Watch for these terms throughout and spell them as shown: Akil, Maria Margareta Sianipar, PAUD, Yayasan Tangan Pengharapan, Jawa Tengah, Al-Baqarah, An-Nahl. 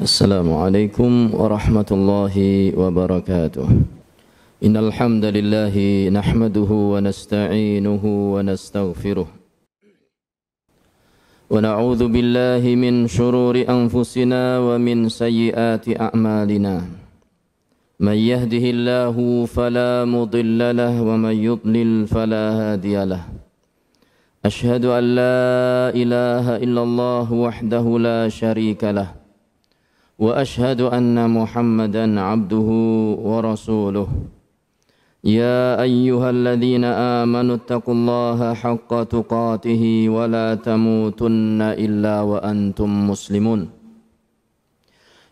Assalamualaikum warahmatullahi wabarakatuh. Innal hamdalillahi nahmaduhu wa nasta'inuhu wa nastaghfiruh. Wa na'udzu billahi min shururi anfusina wa min sayyiati a'malina. May yahdihillahu fala mudilla lahu wa may yudlil fala hadiyalah. أشهد أن لا إله إلا الله وحده لا شريك له وأشهد أن محمدا عبده ورسوله يا أيها الذين آمنوا اتقوا الله حق تقاته ولا تموتن إلا وأنتم مسلمون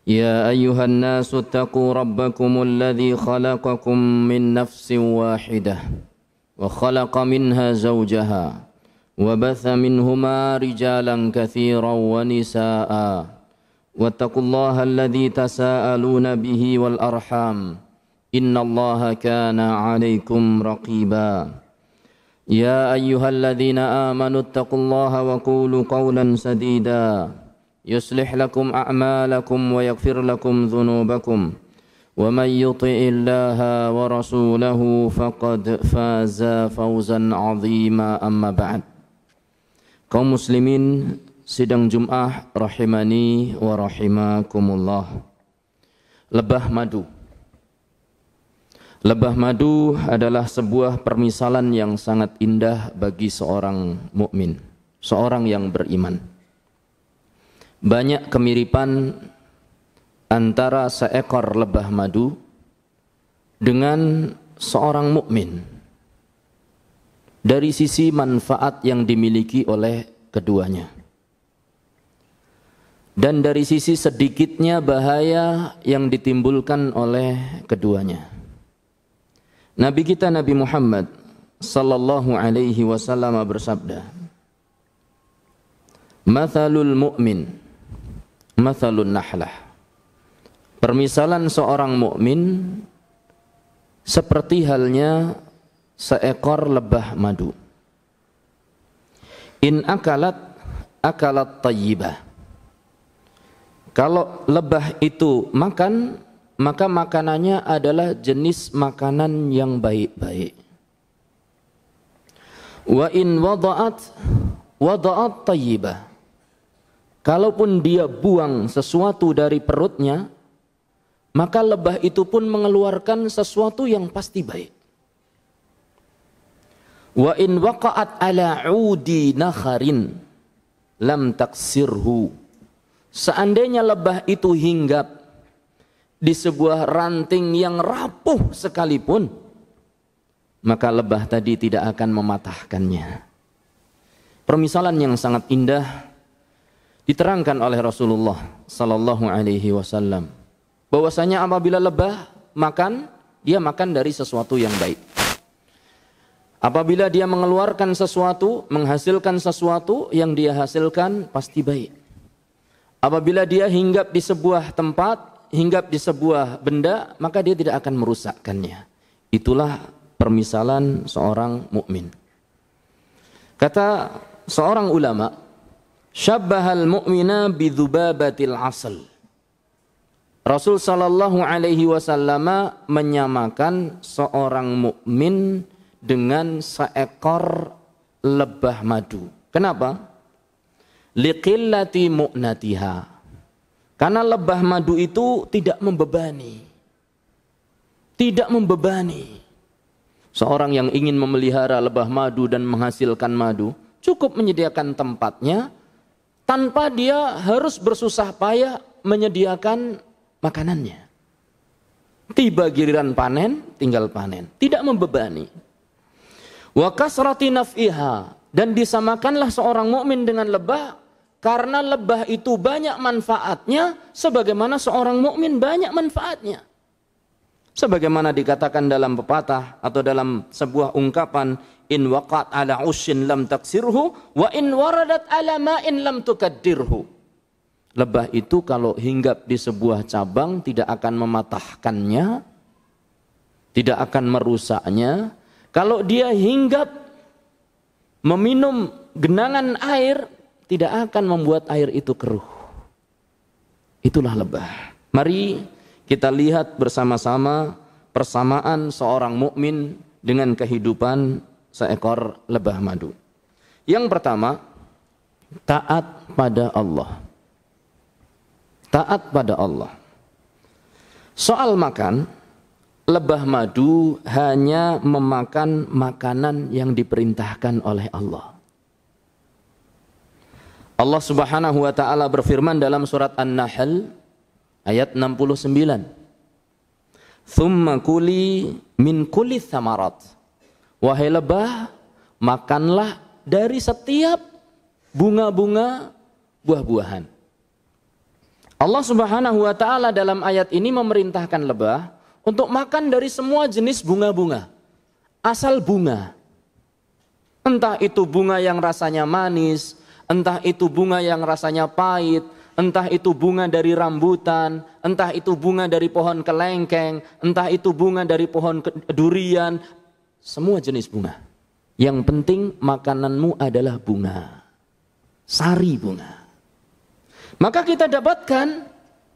يا أيها الناس اتقوا ربكم الذي خلقكم من نفس واحدة وخلق منها زوجها وبث منهما رجالا كثيرا ونساء واتقوا الله الذي تساءلون به والأرحام إن الله كان عليكم رقيبا يا أيها الذين آمنوا اتقوا الله وقولوا قولا سديدا يصلح لكم أعمالكم ويغفر لكم ذنوبكم ومن يطع الله ورسوله فقد فاز فوزا عظيما أما بعد. Kaum muslimin sidang Jum'ah rahimani wa rahimakumullah. Lebah madu adalah sebuah permisalan yang sangat indah bagi seorang mukmin, seorang yang beriman. Banyak kemiripan antara seekor lebah madu dengan seorang mukmin dari sisi manfaat yang dimiliki oleh keduanya, dan dari sisi sedikitnya bahaya yang ditimbulkan oleh keduanya. Nabi kita Nabi Muhammad sallallahu alaihi wasallam bersabda, "Mathalul mu'min, mathalun nahlah." Permisalan seorang mukmin seperti halnya seekor lebah madu. In akalat, akalat tayyibah. Kalau lebah itu makan, maka makanannya adalah jenis makanan yang baik-baik. Wa in wada'at, wada'at tayyibah. Kalaupun dia buang sesuatu dari perutnya, maka lebah itu pun mengeluarkan sesuatu yang pasti baik. Wa in waqa'at ala 'udi nakharin lam taksirhu. Seandainya lebah itu hinggap di sebuah ranting yang rapuh sekalipun, maka lebah tadi tidak akan mematahkannya. Permisalan yang sangat indah diterangkan oleh Rasulullah sallallahu alaihi wasallam bahwasanya apabila lebah makan, dia makan dari sesuatu yang baik. Apabila dia mengeluarkan sesuatu, menghasilkan sesuatu, yang dia hasilkan pasti baik. Apabila dia hinggap di sebuah tempat, hinggap di sebuah benda, maka dia tidak akan merusakkannya. Itulah permisalan seorang mukmin. Kata seorang ulama, "Syabbahal mu'mina bidzubabatil 'asal." Rasul sallallahu alaihi wasallam menyamakan seorang mukmin dengan seekor lebah madu. Kenapa? Liqillati mu'natiha. Karena lebah madu itu tidak membebani. Seorang yang ingin memelihara lebah madu dan menghasilkan madu, cukup menyediakan tempatnya tanpa dia harus bersusah payah menyediakan makanannya. Tiba giliran panen, tinggal panen. Tidak membebani. Wa kasrati naf'iha, dan disamakanlah seorang mukmin dengan lebah karena lebah itu banyak manfaatnya sebagaimana seorang mukmin banyak manfaatnya. Sebagaimana dikatakan dalam pepatah atau dalam sebuah ungkapan, in waqa'at ala 'ushin lam taksirhu wa in waradat ala ma'in lam tukaddirhu. Lebah itu kalau hinggap di sebuah cabang tidak akan mematahkannya, tidak akan merusaknya. Kalau dia hinggap meminum genangan air, tidak akan membuat air itu keruh. itulah lebah. Mari kita lihat bersama-sama persamaan seorang mukmin dengan kehidupan seekor lebah madu. Yang pertama, taat pada Allah. Taat pada Allah. Soal makan, lebah madu hanya memakan makanan yang diperintahkan oleh Allah. Allah Subhanahu wa ta'ala berfirman dalam surat An-Nahl ayat 69. Thumma kuli min kulli tsamarat. Wahai lebah, makanlah dari setiap bunga-bunga buah-buahan. Allah Subhanahu wa ta'ala dalam ayat ini memerintahkan lebah untuk makan dari semua jenis bunga-bunga. Asal bunga. Entah itu bunga yang rasanya manis, entah itu bunga yang rasanya pahit, entah itu bunga dari rambutan, entah itu bunga dari pohon kelengkeng, entah itu bunga dari pohon durian, semua jenis bunga. Yang penting makananmu adalah bunga, sari bunga. Maka kita dapatkan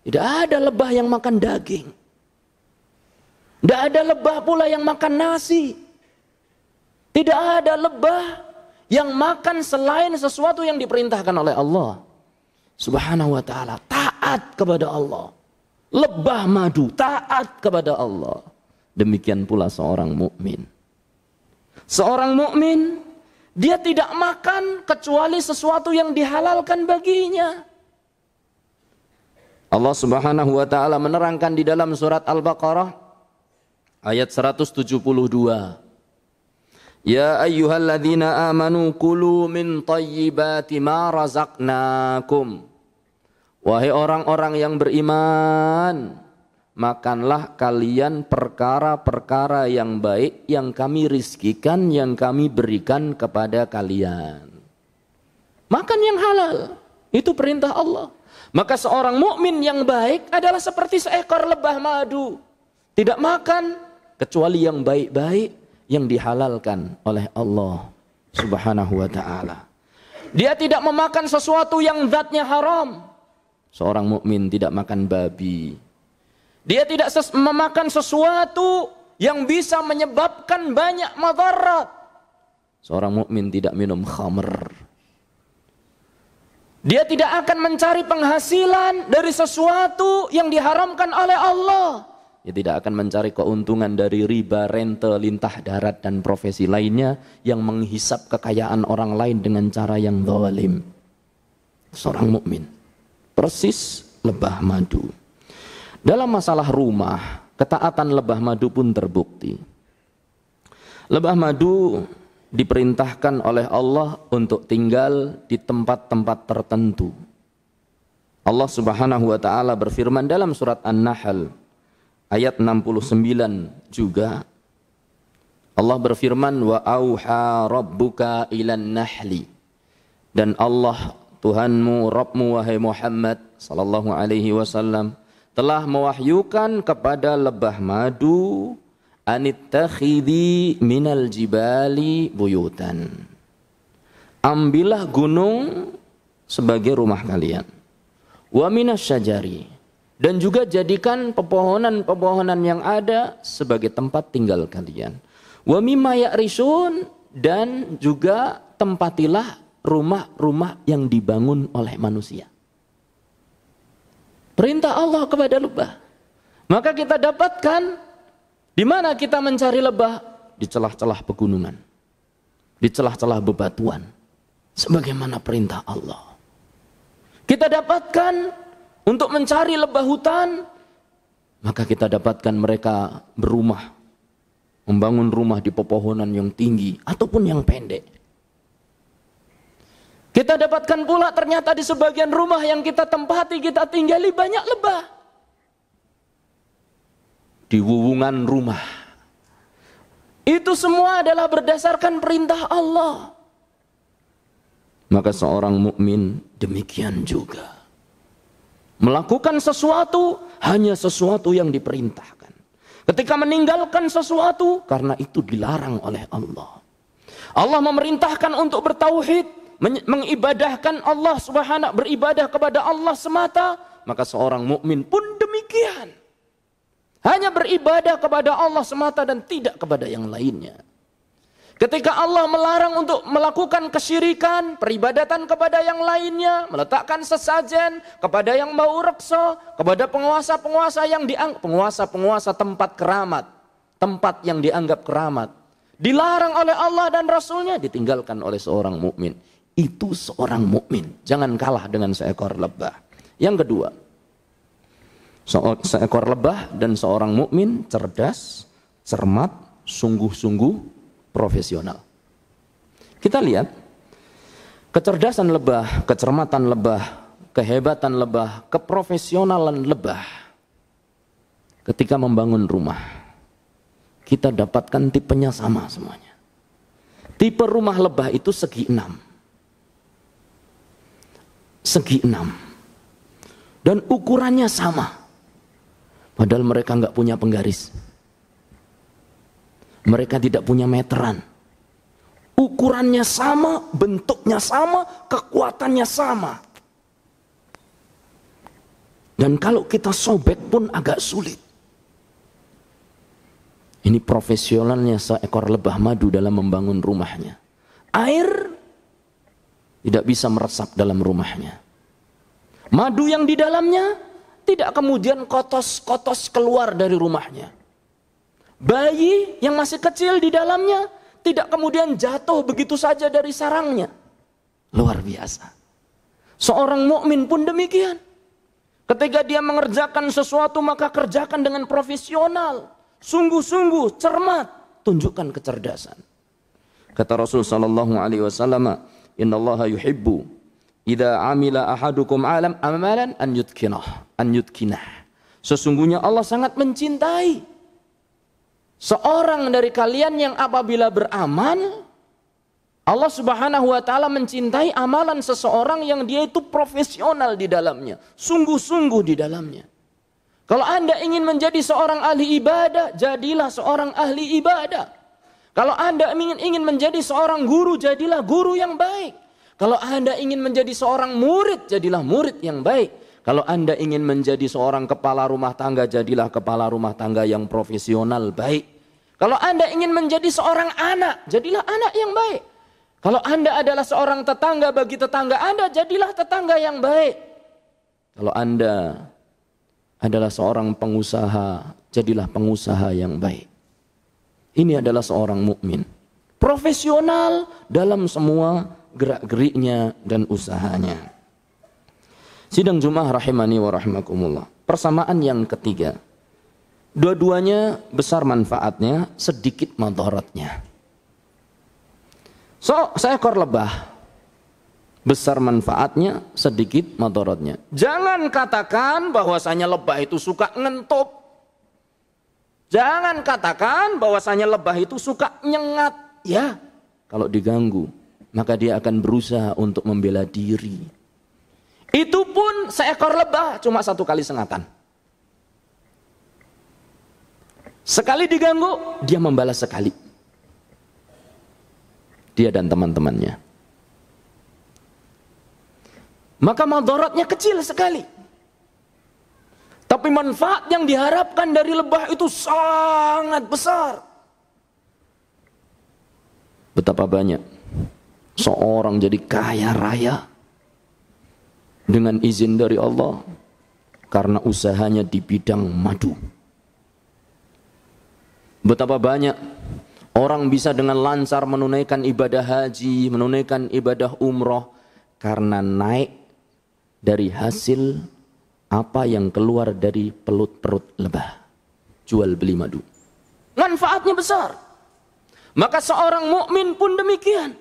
tidak ada lebah yang makan daging, tidak ada lebah pula yang makan nasi, tidak ada lebah yang makan selain sesuatu yang diperintahkan oleh Allah Subhanahu wa ta'ala. Taat kepada Allah. Lebah madu taat kepada Allah. Demikian pula seorang mukmin. Seorang mukmin dia tidak makan kecuali sesuatu yang dihalalkan baginya. Allah Subhanahu wa ta'ala menerangkan di dalam surat Al-Baqarah ayat 172. Ya ayyuhalladzina amanu kulu min thayyibati ma razaqnakum. Wahai orang-orang yang beriman, makanlah kalian perkara-perkara yang baik yang kami rizkikan, yang kami berikan kepada kalian. Makan yang halal, itu perintah Allah. Maka seorang mukmin yang baik adalah seperti seekor lebah madu, tidak makan kecuali yang baik-baik yang dihalalkan oleh Allah Subhanahu wa ta'ala. Dia tidak memakan sesuatu yang zatnya haram. Seorang mukmin tidak makan babi. Dia tidak memakan sesuatu yang bisa menyebabkan banyak madarat. Seorang mukmin tidak minum khamr. Dia tidak akan mencari penghasilan dari sesuatu yang diharamkan oleh Allah. Dia tidak akan mencari keuntungan dari riba, rente, lintah darat, dan profesi lainnya yang menghisap kekayaan orang lain dengan cara yang zalim. Seorang mukmin persis lebah madu. Dalam masalah rumah, ketaatan lebah madu pun terbukti. Lebah madu diperintahkan oleh Allah untuk tinggal di tempat-tempat tertentu. Allah Subhanahu wa ta'ala berfirman dalam surat An-Nahl ayat 69 juga. Allah berfirman, wa auha rabbuka ilan nahli. Dan Allah Tuhanmu, Rabbmu wahai Muhammad sallallahu alaihi wasallam telah mewahyukan kepada lebah madu anittakhidhi minal jibali buyutan. Ambillah gunung sebagai rumah kalian. Wa minasyajari, dan juga jadikan pepohonan-pepohonan yang ada sebagai tempat tinggal kalian. Wa mimma ya'risun, dan juga tempatilah rumah-rumah yang dibangun oleh manusia. Perintah Allah kepada lebah. Maka kita dapatkan di mana kita mencari lebah? Di celah-celah pegunungan, di celah-celah bebatuan, sebagaimana perintah Allah. Kita dapatkan untuk mencari lebah hutan, maka kita dapatkan mereka berumah, membangun rumah di pepohonan yang tinggi ataupun yang pendek. Kita dapatkan pula ternyata di sebagian rumah yang kita tempati, kita tinggali, banyak lebah. Di wuwungan rumah. Itu semua adalah berdasarkan perintah Allah. Maka seorang mukmin demikian juga. Melakukan sesuatu, hanya sesuatu yang diperintahkan. Ketika meninggalkan sesuatu, karena itu dilarang oleh Allah. Allah memerintahkan untuk bertauhid, mengibadahkan Allah Subhanahu, beribadah kepada Allah semata, maka seorang mukmin pun demikian. Hanya beribadah kepada Allah semata dan tidak kepada yang lainnya. Ketika Allah melarang untuk melakukan kesyirikan, peribadatan kepada yang lainnya, meletakkan sesajen kepada yang mau reksa, kepada penguasa-penguasa yang dianggap penguasa-penguasa tempat keramat, tempat yang dianggap keramat, dilarang oleh Allah dan Rasulnya, ditinggalkan oleh seorang mukmin. Itu seorang mukmin. Jangan kalah dengan seekor lebah. Yang kedua, seekor lebah dan seorang mukmin cerdas, cermat, sungguh-sungguh profesional. Kita lihat kecerdasan lebah, kecermatan lebah, kehebatan lebah, keprofesionalan lebah. Ketika membangun rumah, kita dapatkan tipenya sama semuanya. Tipe rumah lebah itu segi enam. Segi enam. Dan ukurannya sama. Padahal mereka nggak punya penggaris. Mereka tidak punya meteran. Ukurannya sama, bentuknya sama, kekuatannya sama. Dan kalau kita sobek pun agak sulit. Ini profesionalnya seekor lebah madu dalam membangun rumahnya. Air tidak bisa meresap dalam rumahnya. Madu yang di dalamnya tidak kemudian kotos-kotos keluar dari rumahnya. Bayi yang masih kecil di dalamnya tidak kemudian jatuh begitu saja dari sarangnya. Luar biasa. Seorang mukmin pun demikian. Ketika dia mengerjakan sesuatu maka kerjakan dengan profesional, sungguh-sungguh, cermat, tunjukkan kecerdasan. Kata Rasul sallallahu alaihi wasallam, "Innallaha yuhibbu idza 'amila ahadukum 'amalan an yutqinah, an yutqinah." Sesungguhnya Allah sangat mencintai seorang dari kalian yang apabila beramal, Allah subhanahu wa ta'ala mencintai amalan seseorang yang dia itu profesional di dalamnya. Sungguh-sungguh di dalamnya. Kalau Anda ingin menjadi seorang ahli ibadah, jadilah seorang ahli ibadah. Kalau Anda ingin menjadi seorang guru, jadilah guru yang baik. Kalau Anda ingin menjadi seorang murid, jadilah murid yang baik. Kalau Anda ingin menjadi seorang kepala rumah tangga, jadilah kepala rumah tangga yang profesional baik. Kalau Anda ingin menjadi seorang anak, jadilah anak yang baik. Kalau Anda adalah seorang tetangga bagi tetangga Anda, jadilah tetangga yang baik. Kalau Anda adalah seorang pengusaha, jadilah pengusaha yang baik. Ini adalah seorang mukmin, profesional dalam semua gerak-geriknya dan usahanya. Sidang Jumat rahimani wa rahimakumullah. Persamaan yang ketiga. Dua-duanya besar manfaatnya, sedikit madharatnya. Seekor lebah. Besar manfaatnya, sedikit madharatnya. Jangan katakan bahwasanya lebah itu suka ngentop. Jangan katakan bahwasanya lebah itu suka nyengat. Ya, kalau diganggu, maka dia akan berusaha untuk membela diri. Itu pun seekor lebah cuma satu kali sengatan. Sekali diganggu, dia membalas sekali. Dia dan teman-temannya. Maka madharatnya kecil sekali. Tapi manfaat yang diharapkan dari lebah itu sangat besar. Betapa banyak seorang jadi kaya raya dengan izin dari Allah karena usahanya di bidang madu. Betapa banyak orang bisa dengan lancar menunaikan ibadah haji, menunaikan ibadah umroh karena naik dari hasil apa yang keluar dari perut lebah. Jual beli madu. Manfaatnya besar. Maka seorang mukmin pun demikian.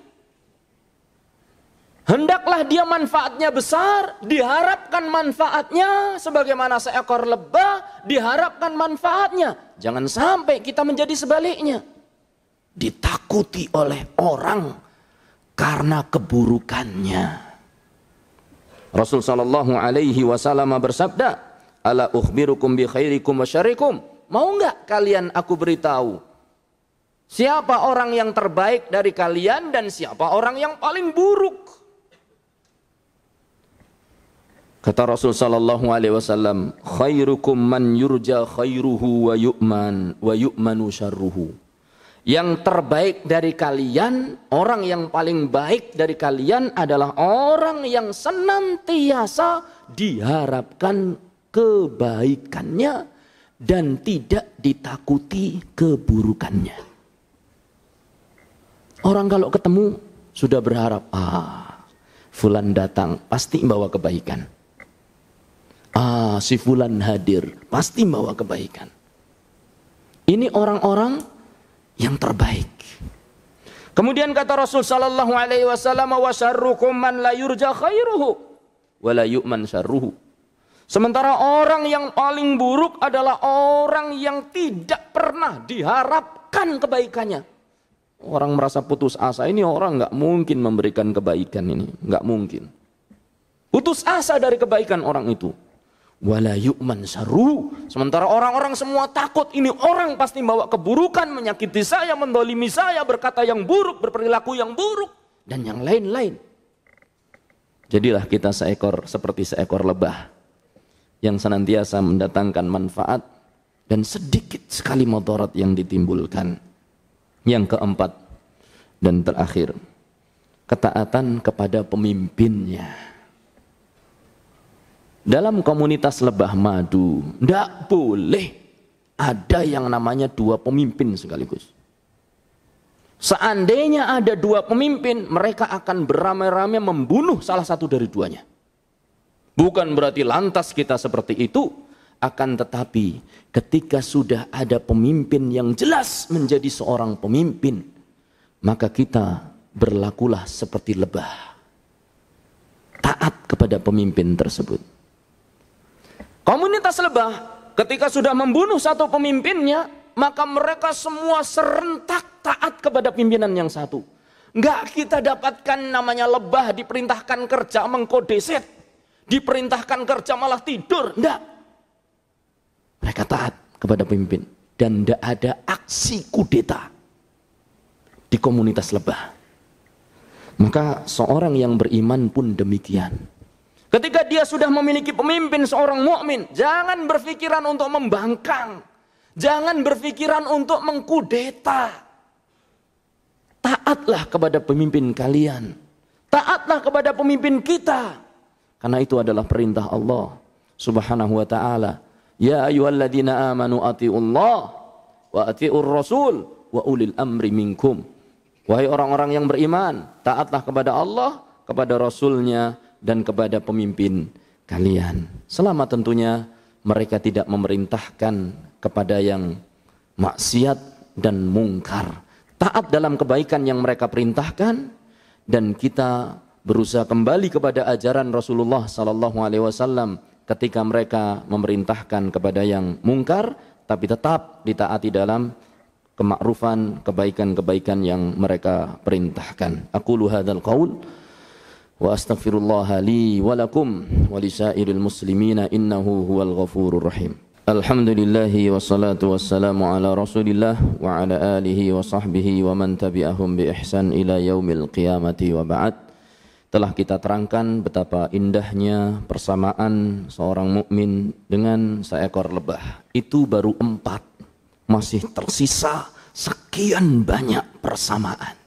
Hendaklah dia manfaatnya besar, diharapkan manfaatnya sebagaimana seekor lebah, diharapkan manfaatnya. Jangan sampai kita menjadi sebaliknya. Ditakuti oleh orang karena keburukannya. Rasul sallallahu alaihi wasallam bersabda, "Ala ukhbirukum bi khairikum wa syarikum?" Mau enggak kalian aku beritahu siapa orang yang terbaik dari kalian dan siapa orang yang paling buruk? Kata Rasul sallallahu alaihi wasallam, khairukum man yurja khairuhu wa yu'manu syarruhu. Yang terbaik dari kalian, orang yang paling baik dari kalian adalah orang yang senantiasa diharapkan kebaikannya dan tidak ditakuti keburukannya. Orang kalau ketemu sudah berharap, fulan datang pasti membawa kebaikan. Si fulan hadir pasti membawa kebaikan. Ini orang-orang yang terbaik. Kemudian kata Rasul sallallahu alaihi wasallam, wa syarrukum man la yurja khairuhu wa la yu'man syarruhu. Sementara orang yang paling buruk adalah orang yang tidak pernah diharapkan kebaikannya. Orang merasa putus asa, ini orang enggak mungkin memberikan kebaikan ini, enggak mungkin. Putus asa dari kebaikan orang itu. Wala yu'man syarruh. Sementara orang-orang semua takut, ini orang pasti bawa keburukan, menyakiti saya, mendolimi saya, berkata yang buruk, berperilaku yang buruk, dan yang lain-lain. Jadilah kita seperti seekor lebah yang senantiasa mendatangkan manfaat dan sedikit sekali mudarat yang ditimbulkan. Yang keempat dan terakhir, ketaatan kepada pemimpinnya. Dalam komunitas lebah madu, tidak boleh ada yang namanya dua pemimpin sekaligus. Seandainya ada dua pemimpin, mereka akan beramai-ramai membunuh salah satu dari duanya. Bukan berarti lantas kita seperti itu, akan tetapi ketika sudah ada pemimpin yang jelas menjadi seorang pemimpin, maka kita berlakulah seperti lebah. Taat kepada pemimpin tersebut. Komunitas lebah ketika sudah membunuh satu pemimpinnya, maka mereka semua serentak taat kepada pimpinan yang satu. Enggak kita dapatkan namanya lebah diperintahkan kerja mengkodeset, diperintahkan kerja malah tidur, enggak. Mereka taat kepada pemimpin dan enggak ada aksi kudeta di komunitas lebah. Maka seorang yang beriman pun demikian. Ketika dia sudah memiliki pemimpin seorang mukmin, jangan berpikiran untuk membangkang, jangan berpikiran untuk mengkudeta. Taatlah kepada pemimpin kalian, taatlah kepada pemimpin kita, karena itu adalah perintah Allah Subhanahu wa taala. Ya ayyuhalladzina amanu atiullah wa atiur rasul wa ulil amri minkum. Wahai orang-orang yang beriman, taatlah kepada Allah, kepada Rasulnya, dan kepada pemimpin kalian. Selama tentunya mereka tidak memerintahkan kepada yang maksiat dan mungkar. Taat dalam kebaikan yang mereka perintahkan, dan kita berusaha kembali kepada ajaran Rasulullah sallallahu alaihi wasallam ketika mereka memerintahkan kepada yang mungkar, tapi tetap ditaati dalam kemakrufan, kebaikan-kebaikan yang mereka perintahkan. Aqulu hadzal qaul wa astaghfirullah li wa lakum wa lisairil muslimina innahu huwal ghafurur rahim. Alhamdulillah wassalatu wassalamu ala Rasulillah wa ala alihi wa sahbihi wa man tabi'ahum bi ihsan ila yaumil qiyamati wa ba'd. Telah kita terangkan betapa indahnya persamaan seorang mukmin dengan seekor lebah. Itu baru 4. Masih tersisa sekian banyak persamaan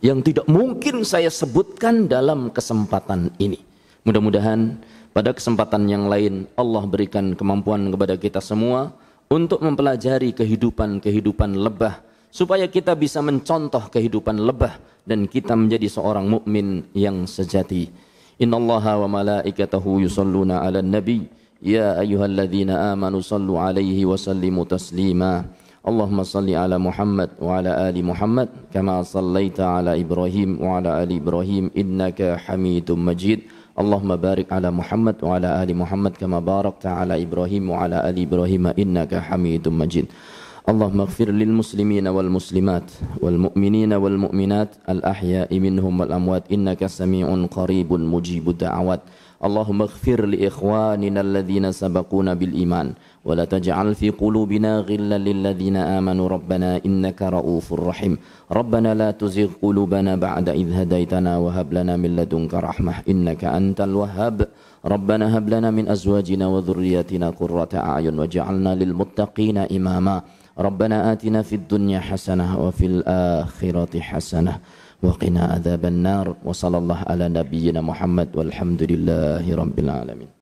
yang tidak mungkin saya sebutkan dalam kesempatan ini. Mudah-mudahan pada kesempatan yang lain Allah berikan kemampuan kepada kita semua untuk mempelajari kehidupan lebah, supaya kita bisa mencontoh kehidupan lebah dan kita menjadi seorang mukmin yang sejati. Innallaha wa malaikatahu yusalluna 'alan nabi ya ayyuhalladzina amanu sallu 'alaihi wa sallimu taslima. Allahumma salli ala Muhammad wa ala ali Muhammad kama sallaita ala Ibrahim wa ala ali Ibrahim innaka Hamidum Majid. Allahumma barik ala Muhammad wa ala ali Muhammad kama barakta ala Ibrahim wa ala ali Ibrahim innaka Hamidum Majid. Allahumma ighfir lil muslimina wal muslimat wal mu'minina wal mu'minat al ahya'i minhum wal amwat innaka sami'un qaribun mujibud da'awat. Allahumma ighfir li ikhwanina alladhina sabaquna bil iman ولا تجعل في قلوبنا غلا للذين آمنوا ربنا إنك رؤوف رحيم ربنا لا تزغ قلوبنا بعد إذ هديتنا وهب لنا من لدنك رحمة إنك أنت الوهاب ربنا هب لنا من أزواجنا وذرياتنا قرة أعين واجعلنا للمتقين إماما ربنا آتنا في الدنيا حسنة وفي الآخرة حسنة وقنا عذاب النار وصلى الله على نبينا محمد والحمد لله رب العالمين.